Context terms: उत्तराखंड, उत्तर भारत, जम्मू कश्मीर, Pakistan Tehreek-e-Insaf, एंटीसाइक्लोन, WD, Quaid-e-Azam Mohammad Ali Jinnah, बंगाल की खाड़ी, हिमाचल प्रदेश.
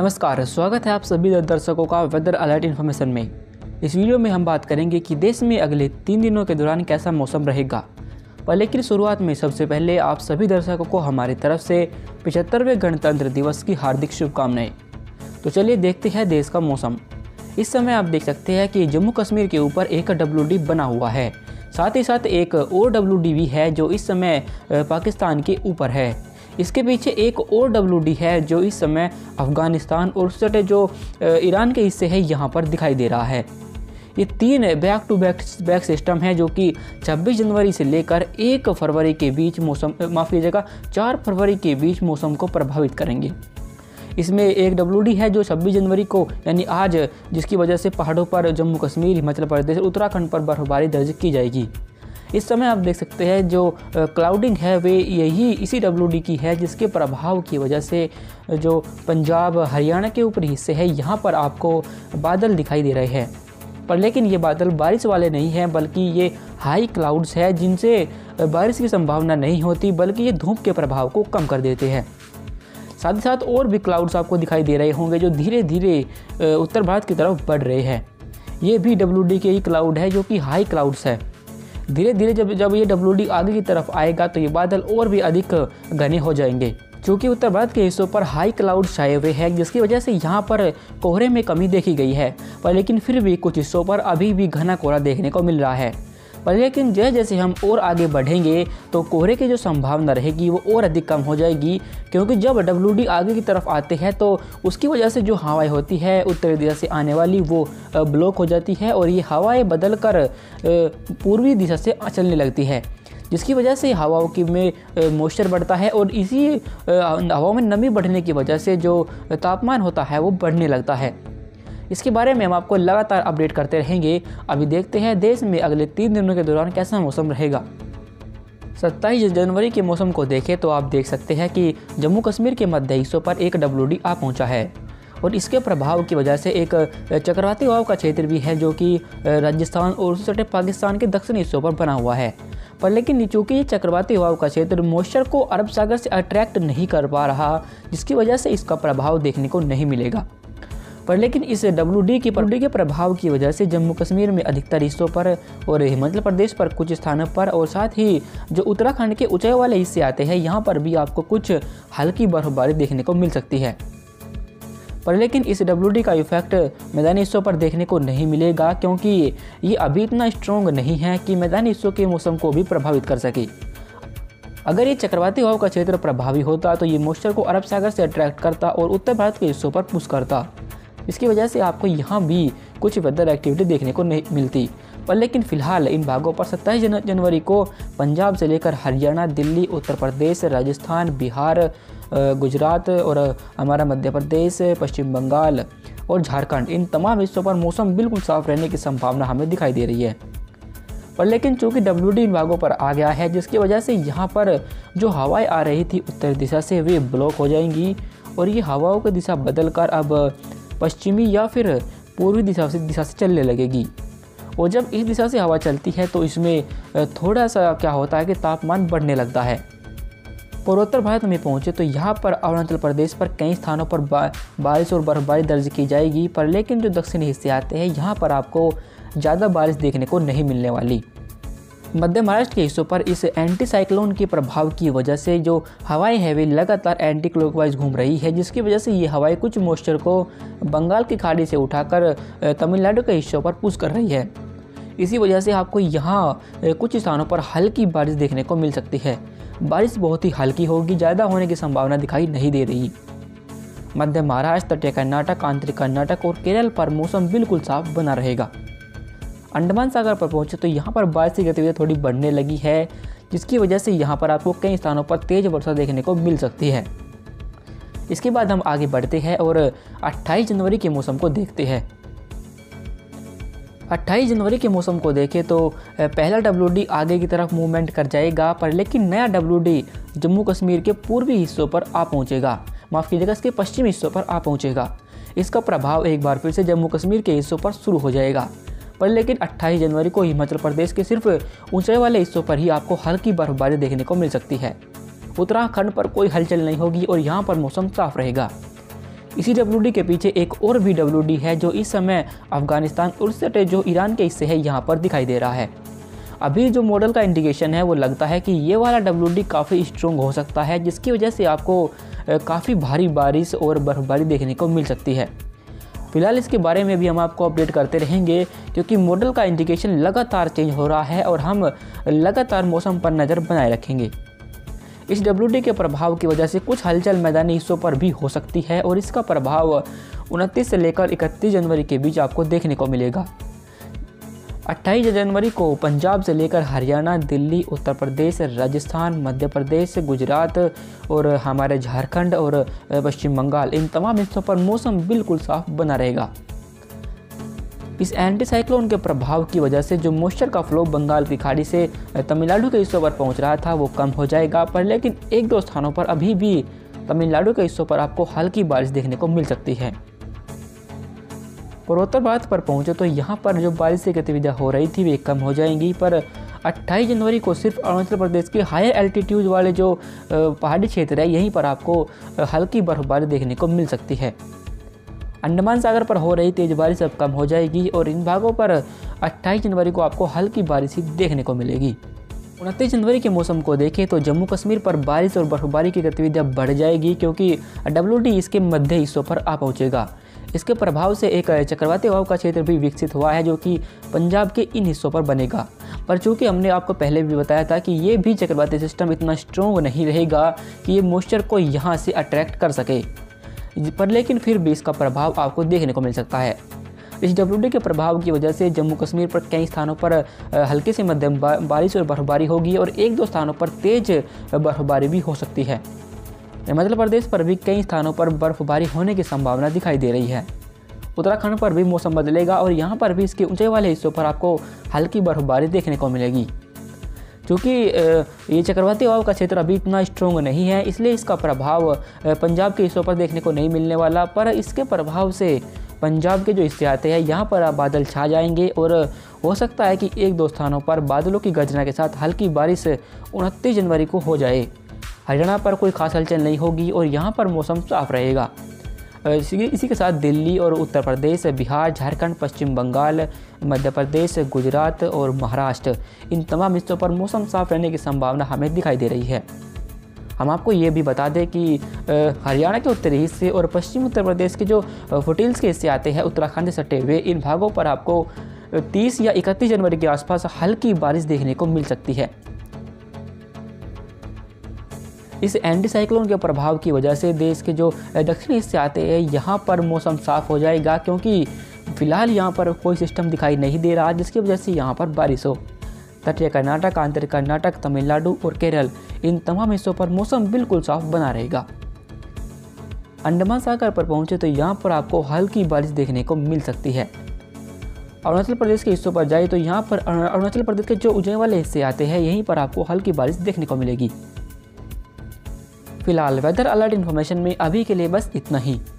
नमस्कार, स्वागत है आप सभी दर्शकों का वेदर अलर्ट इन्फॉर्मेशन में। इस वीडियो में हम बात करेंगे कि देश में अगले 3 दिनों के दौरान कैसा मौसम रहेगा। पर लेकिन शुरुआत में सबसे पहले आप सभी दर्शकों को हमारी तरफ से 75वें गणतंत्र दिवस की हार्दिक शुभकामनाएँ। तो चलिए देखते हैं देश का मौसम। इस समय आप देख सकते हैं कि जम्मू कश्मीर के ऊपर एक WD बना हुआ है, साथ ही साथ एक और WD भी है जो इस समय पाकिस्तान के ऊपर है। इसके पीछे एक और WD है जो इस समय अफ़गानिस्तान और सटे जो ईरान के हिस्से है यहाँ पर दिखाई दे रहा है। ये 3 बैक टू बैक सिस्टम है जो कि 26 जनवरी से लेकर 1 फरवरी के बीच 4 फरवरी के बीच मौसम को प्रभावित करेंगे। इसमें एक WD है जो 26 जनवरी को यानी आज, जिसकी वजह से पहाड़ों पर जम्मू कश्मीर, हिमाचल प्रदेश, उत्तराखंड पर बर्फबारी दर्ज की जाएगी। इस समय आप देख सकते हैं जो क्लाउडिंग है वे इसी WD की है, जिसके प्रभाव की वजह से जो पंजाब, हरियाणा के ऊपरी हिस्से है यहाँ पर आपको बादल दिखाई दे रहे हैं। पर लेकिन ये बादल बारिश वाले नहीं हैं, बल्कि ये हाई क्लाउड्स है जिनसे बारिश की संभावना नहीं होती, बल्कि ये धूप के प्रभाव को कम कर देते हैं। साथ ही साथ और भी क्लाउड्स आपको दिखाई दे रहे होंगे जो धीरे धीरे उत्तर भारत की तरफ बढ़ रहे हैं। ये भी WD के ही क्लाउड है जो कि हाई क्लाउड्स है। धीरे धीरे जब ये WD आगे की तरफ आएगा तो ये बादल और भी अधिक घने हो जाएंगे। चूँकि उत्तर भारत के हिस्सों पर हाई क्लाउड छाए हुए हैं, जिसकी वजह से यहाँ पर कोहरे में कमी देखी गई है, पर लेकिन फिर भी कुछ हिस्सों पर अभी भी घना कोहरा देखने को मिल रहा है। पर लेकिन जैसे हम और आगे बढ़ेंगे तो कोहरे की जो संभावना रहेगी वो और अधिक कम हो जाएगी, क्योंकि जब WD आगे की तरफ आते हैं तो उसकी वजह से जो हवाएं होती है उत्तरी दिशा से आने वाली वो ब्लॉक हो जाती है और ये हवाएं बदलकर पूर्वी दिशा से चलने लगती है, जिसकी वजह से हवाओं की में मॉइस्चर बढ़ता है और इसी हवाओं में नमी बढ़ने की वजह से जो तापमान होता है वो बढ़ने लगता है। इसके बारे में हम आपको लगातार अपडेट करते रहेंगे। अभी देखते हैं देश में अगले 3 दिनों के दौरान कैसा मौसम रहेगा। 27 जनवरी के मौसम को देखें तो आप देख सकते हैं कि जम्मू कश्मीर के मध्य हिस्सों पर एक WD आ पहुंचा है और इसके प्रभाव की वजह से एक चक्रवाती हवा का क्षेत्र भी है जो कि राजस्थान और सटे पाकिस्तान के दक्षिणी हिस्सों पर बना हुआ है। पर लेकिन चूँकि ये चक्रवाती हवा का क्षेत्र मॉइस्चर को अरब सागर से अट्रैक्ट नहीं कर पा रहा, जिसकी वजह से इसका प्रभाव देखने को नहीं मिलेगा। पर लेकिन इस WD के प्रभाव की वजह से जम्मू कश्मीर में अधिकतर हिस्सों पर और हिमाचल प्रदेश पर कुछ स्थानों पर और साथ ही जो उत्तराखंड के ऊंचाई वाले हिस्से आते हैं यहाँ पर भी आपको कुछ हल्की बर्फबारी देखने को मिल सकती है। पर लेकिन इस WD का इफेक्ट मैदानी हिस्सों पर देखने को नहीं मिलेगा, क्योंकि ये अभी इतना स्ट्रॉन्ग नहीं है कि मैदानी हिस्सों के मौसम को भी प्रभावित कर सके। अगर ये चक्रवाती हवा का क्षेत्र प्रभावी होता तो ये मॉइस्चर को अरब सागर से अट्रैक्ट करता और उत्तर भारत के हिस्सों पर पुश करता, इसकी वजह से आपको यहाँ भी कुछ वेदर एक्टिविटी देखने को नहीं मिलती। पर लेकिन फ़िलहाल इन भागों पर 27 जनवरी को पंजाब से लेकर हरियाणा, दिल्ली, उत्तर प्रदेश, राजस्थान, बिहार, गुजरात और हमारा मध्य प्रदेश, पश्चिम बंगाल और झारखंड, इन तमाम हिस्सों पर मौसम बिल्कुल साफ रहने की संभावना हमें दिखाई दे रही है। पर लेकिन चूँकि WD इन भागों पर आ गया है, जिसकी वजह से यहाँ पर जो हवाएँ आ रही थी उत्तर दिशा से वे ब्लॉक हो जाएंगी और ये हवाओं की दिशा बदल कर अब पश्चिमी या फिर पूर्वी दिशा से चलने लगेगी। और जब इस दिशा से हवा चलती है तो इसमें थोड़ा सा क्या होता है कि तापमान बढ़ने लगता है। पूर्वोत्तर भारत में पहुँचे तो यहाँ पर अरुणाचल प्रदेश पर कई स्थानों पर बारिश और बर्फबारी दर्ज की जाएगी, पर लेकिन जो दक्षिणी हिस्से आते हैं यहाँ पर आपको ज़्यादा बारिश देखने को नहीं मिलने वाली। मध्य महाराष्ट्र के हिस्सों पर इस एंटी साइक्लोन के प्रभाव की वजह से जो हवाएं हैं वे लगातार एंटी क्लॉकवाइज घूम रही है, जिसकी वजह से ये हवाएं कुछ मॉइस्चर को बंगाल की खाड़ी से उठाकर तमिलनाडु के हिस्सों पर पुश कर रही है। इसी वजह से आपको यहाँ कुछ स्थानों पर हल्की बारिश देखने को मिल सकती है। बारिश बहुत ही हल्की होगी, ज़्यादा होने की संभावना दिखाई नहीं दे रही। मध्य महाराष्ट्र, तटीय कर्नाटक, आंतरिक कर्नाटक और केरल पर मौसम बिल्कुल साफ बना रहेगा। अंडमान सागर पर पहुँचे तो यहाँ पर बारिश की गतिविधि थोड़ी बढ़ने लगी है, जिसकी वजह से यहाँ पर आपको कई स्थानों पर तेज़ वर्षा देखने को मिल सकती है। इसके बाद हम आगे बढ़ते हैं और 28 जनवरी के मौसम को देखते हैं। 28 जनवरी के मौसम को देखें तो पहला WD आगे की तरफ मूवमेंट कर जाएगा, पर लेकिन नया WD जम्मू कश्मीर के पूर्वी हिस्सों पर आ पहुँचेगा, माफ़ कीजिएगा, इसके पश्चिमी हिस्सों पर आ पहुँचेगा। इसका प्रभाव एक बार फिर से जम्मू कश्मीर के हिस्सों पर शुरू हो जाएगा। पर लेकिन 28 जनवरी को हिमाचल प्रदेश के सिर्फ ऊंचाई वाले हिस्सों पर ही आपको हल्की बर्फबारी देखने को मिल सकती है। उत्तराखंड पर कोई हलचल नहीं होगी और यहाँ पर मौसम साफ रहेगा। इसी WD के पीछे एक और भी WD है जो इस समय अफगानिस्तान और सटे जो ईरान के हिस्से है यहाँ पर दिखाई दे रहा है। अभी जो मॉडल का इंडिकेशन है वो लगता है कि ये वाला WD काफ़ी स्ट्रॉन्ग हो सकता है, जिसकी वजह से आपको काफ़ी भारी बारिश और बर्फबारी देखने को मिल सकती है। फिलहाल इसके बारे में भी हम आपको अपडेट करते रहेंगे, क्योंकि मॉडल का इंडिकेशन लगातार चेंज हो रहा है और हम लगातार मौसम पर नज़र बनाए रखेंगे। इस WD के प्रभाव की वजह से कुछ हलचल मैदानी हिस्सों पर भी हो सकती है और इसका प्रभाव 29 से लेकर 31 जनवरी के बीच आपको देखने को मिलेगा। 28 जनवरी को पंजाब से लेकर हरियाणा, दिल्ली, उत्तर प्रदेश, राजस्थान, मध्य प्रदेश, गुजरात और हमारे झारखंड और पश्चिम बंगाल, इन तमाम हिस्सों पर मौसम बिल्कुल साफ बना रहेगा। इस एंटीसाइक्लोन के प्रभाव की वजह से जो मॉइस्चर का फ्लो बंगाल की खाड़ी से तमिलनाडु के हिस्सों पर पहुंच रहा था वो कम हो जाएगा, पर लेकिन एक दो स्थानों पर अभी भी तमिलनाडु के हिस्सों पर आपको हल्की बारिश देखने को मिल सकती है। पूर्वोत्तर भारत पर पहुंचे तो यहाँ पर जो बारिश की गतिविधियाँ हो रही थी वे कम हो जाएंगी, पर 28 जनवरी को सिर्फ अरुणाचल प्रदेश के हायर एल्टीट्यूड वाले जो पहाड़ी क्षेत्र है यहीं पर आपको हल्की बर्फबारी देखने को मिल सकती है। अंडमान सागर पर हो रही तेज़ बारिश अब कम हो जाएगी और इन भागों पर 28 जनवरी को आपको हल्की बारिश ही देखने को मिलेगी। 29 जनवरी के मौसम को देखें तो जम्मू कश्मीर पर बारिश और बर्फबारी की गतिविधियाँ बढ़ जाएगी, क्योंकि WD इसके मध्य हिस्सों पर आ पहुँचेगा। इसके प्रभाव से एक चक्रवाती हवा का क्षेत्र भी विकसित हुआ है जो कि पंजाब के इन हिस्सों पर बनेगा, पर चूँकि हमने आपको पहले भी बताया था कि ये भी चक्रवाती सिस्टम इतना स्ट्रॉन्ग नहीं रहेगा कि ये मॉइस्चर को यहाँ से अट्रैक्ट कर सके, पर लेकिन फिर भी इसका प्रभाव आपको देखने को मिल सकता है। इस WD के प्रभाव की वजह से जम्मू कश्मीर पर कई स्थानों पर हल्के से मध्यम बारिश और बर्फबारी होगी और एक दो स्थानों पर तेज़ बर्फबारी भी हो सकती है। हिमाचल प्रदेश पर भी कई स्थानों पर बर्फबारी होने की संभावना दिखाई दे रही है। उत्तराखंड पर भी मौसम बदलेगा और यहाँ पर भी इसके ऊंचाई वाले हिस्सों पर आपको हल्की बर्फबारी देखने को मिलेगी। चूँकि ये चक्रवाती हवा का क्षेत्र अभी इतना स्ट्रॉन्ग नहीं है इसलिए इसका प्रभाव पंजाब के हिस्सों पर देखने को नहीं मिलने वाला, पर इसके प्रभाव से पंजाब के जो हिस्से आते हैं यहाँ पर बादल छा जाएंगे और हो सकता है कि एक दो स्थानों पर बादलों की गर्जना के साथ हल्की बारिश 29 जनवरी को हो जाए। हरियाणा पर कोई खास हलचल नहीं होगी और यहाँ पर मौसम साफ रहेगा। इसी के साथ दिल्ली और उत्तर प्रदेश, बिहार, झारखंड, पश्चिम बंगाल, मध्य प्रदेश, गुजरात और महाराष्ट्र, इन तमाम हिस्सों पर मौसम साफ रहने की संभावना हमें दिखाई दे रही है। हम आपको ये भी बता दें कि हरियाणा के उत्तरी हिस्से और पश्चिम उत्तर प्रदेश के जो फुटिल्स के हिस्से आते हैं उत्तराखंड से सटे हुए, इन भागों पर आपको 30 या 31 जनवरी के आसपास हल्की बारिश देखने को मिल सकती है। इस एंटीसाइक्लोन के प्रभाव की वजह से देश के जो दक्षिणी हिस्से आते हैं यहाँ पर मौसम साफ़ हो जाएगा, क्योंकि फ़िलहाल यहाँ पर कोई सिस्टम दिखाई नहीं दे रहा जिसकी वजह से यहाँ पर बारिश हो। तटीय कर्नाटक, आंतरिक कर्नाटक, तमिलनाडु और केरल, इन तमाम हिस्सों पर मौसम बिल्कुल साफ बना रहेगा। अंडमान सागर पर पहुँचे तो यहाँ पर आपको हल्की बारिश देखने को मिल सकती है। अरुणाचल प्रदेश के हिस्सों पर जाए तो यहाँ पर अरुणाचल प्रदेश के जो ऊंचाई वाले हिस्से आते हैं यहीं पर आपको हल्की बारिश देखने को मिलेगी। फिलहाल वेदर अलर्ट इन्फॉर्मेशन में अभी के लिए बस इतना ही।